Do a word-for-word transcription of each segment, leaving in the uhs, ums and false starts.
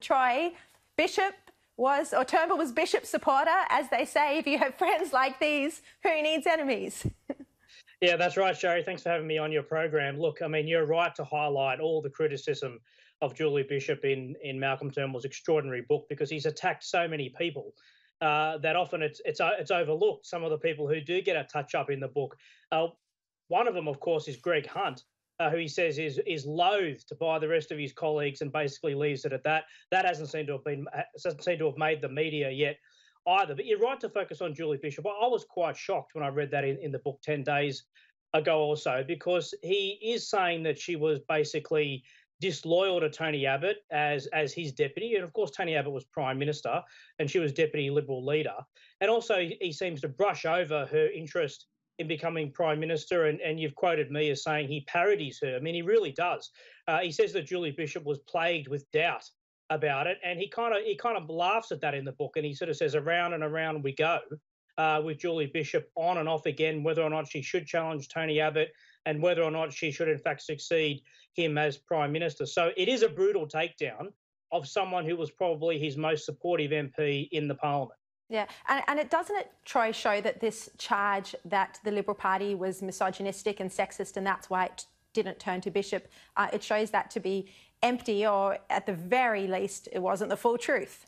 Troy, Bishop was, or Turnbull was Bishop's supporter. As they say, if you have friends like these, who needs enemies? Yeah, that's right, Sharri. Thanks for having me on your program. Look, I mean, you're right to highlight all the criticism of Julie Bishop in, in Malcolm Turnbull's extraordinary book, because he's attacked so many people uh, that often it's, it's it's overlooked, some of the people who do get a touch-up in the book. Uh, one of them, of course, is Greg Hunt, uh, who he says is is loathed by the rest of his colleagues and basically leaves it at that. That hasn't seemed to have, been, hasn't seemed to have made the media yet either. But you're right to focus on Julie Bishop. I was quite shocked when I read that in, in the book ten days ago or so, because he is saying that she was basically disloyal to Tony Abbott as, as his deputy. And, of course, Tony Abbott was Prime Minister and she was Deputy Liberal Leader. And also he, he seems to brush over her interest in becoming Prime Minister, and, and you've quoted me as saying he parodies her. I mean, he really does. Uh, he says that Julie Bishop was plagued with doubt about it, and he kind of he kind of laughs at that in the book, and he sort of says around and around we go uh, with Julie Bishop, on and off again, whether or not she should challenge Tony Abbott and whether or not she should in fact succeed him as Prime Minister. So it is a brutal takedown of someone who was probably his most supportive M P in the parliament. Yeah, and, and it doesn't it, Troy, show that this charge that the Liberal Party was misogynistic and sexist and that's why it didn't turn to Bishop, uh, it shows that to be empty, or at the very least, it wasn't the full truth.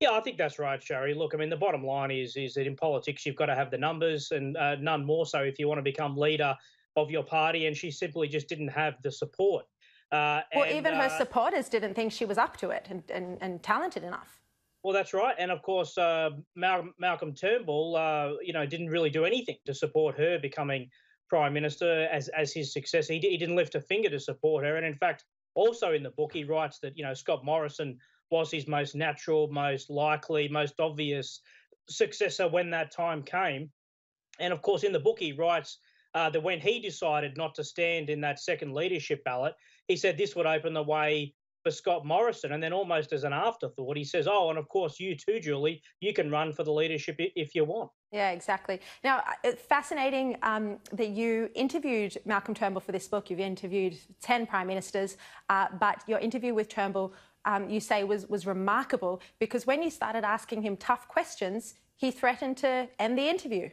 Yeah, I think that's right, Sharri. Look, I mean, the bottom line is, is that in politics you've got to have the numbers, and uh, none more so if you want to become leader of your party, and she simply just didn't have the support. Uh, well, and, even her uh, supporters didn't think she was up to it and, and, and talented enough. Well, that's right. And, of course, uh, Mal Malcolm Turnbull, uh, you know, didn't really do anything to support her becoming Prime Minister as, as his successor. He, he didn't lift a finger to support her. And, in fact, also in the book, he writes that, you know, Scott Morrison was his most natural, most likely, most obvious successor when that time came. And, of course, in the book, he writes uh, that when he decided not to stand in that second leadership ballot, he said this would open the way for Scott Morrison, and then almost as an afterthought, he says, oh, and of course you too, Julie, you can run for the leadership if you want. Yeah, exactly. Now, it's fascinating um, that you interviewed Malcolm Turnbull for this book. You've interviewed ten Prime Ministers, uh, but your interview with Turnbull, um, you say, was, was remarkable, because when you started asking him tough questions, he threatened to end the interview.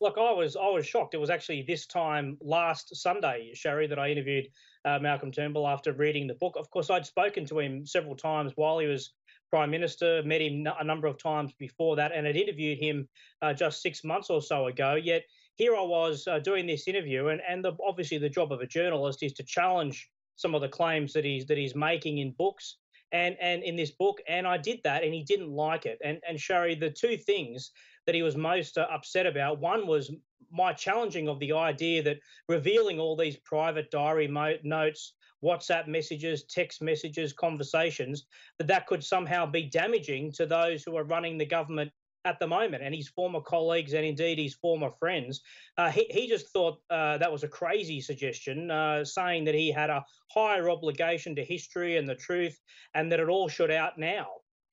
Look, I was I was shocked. It was actually this time last Sunday, Sharri, that I interviewed uh, Malcolm Turnbull after reading the book. Of course, I'd spoken to him several times while he was Prime Minister, met him a number of times before that, and had interviewed him uh, just six months or so ago. Yet here I was uh, doing this interview, and, and the, obviously the job of a journalist is to challenge some of the claims that he's, that he's making in books and, and in this book, and I did that, and he didn't like it. And, and Sharri, the two things that he was most uh, upset about. One was my challenging of the idea that revealing all these private diary notes, WhatsApp messages, text messages, conversations, that that could somehow be damaging to those who are running the government at the moment, and his former colleagues and indeed his former friends. Uh, he, he just thought uh, that was a crazy suggestion, uh, saying that he had a higher obligation to history and the truth and that it all should out now.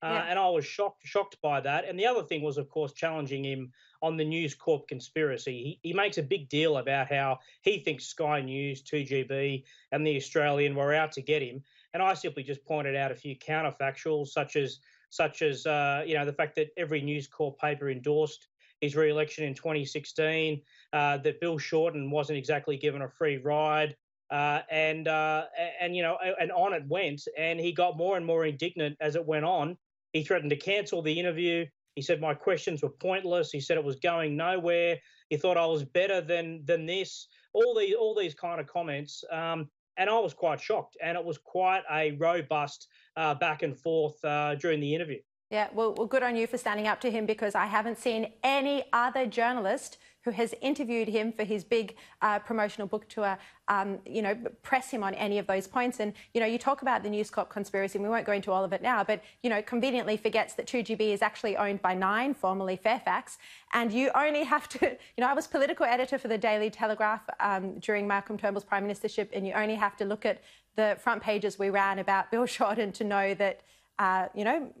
Uh, yeah. And I was shocked shocked by that. And the other thing was, of course, challenging him on the News Corp conspiracy. He, he makes a big deal about how he thinks Sky News, two G B and The Australian were out to get him. And I simply just pointed out a few counterfactuals, such as, such as uh, you know, the fact that every News Corp paper endorsed his re-election in twenty sixteen, uh, that Bill Shorten wasn't exactly given a free ride. Uh, and, uh, and, you know, and on it went. And he got more and more indignant as it went on. He threatened to cancel the interview. He said my questions were pointless. He said it was going nowhere. He thought I was better than than this. All these all these kind of comments, um, and I was quite shocked. And it was quite a robust uh, back and forth uh, during the interview. Yeah, well, well, good on you for standing up to him, because I haven't seen any other journalist who has interviewed him for his big uh, promotional book tour, um, you know, press him on any of those points. And, you know, you talk about the News Corp conspiracy, and we won't go into all of it now, but, you know, conveniently forgets that two G B is actually owned by Nine, formerly Fairfax, and you only have to, you know, I was political editor for The Daily Telegraph um, during Malcolm Turnbull's Prime Ministership, and you only have to look at the front pages we ran about Bill Shorten to know that, Uh, you know,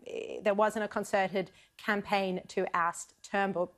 there wasn't a concerted campaign to oust Turnbull.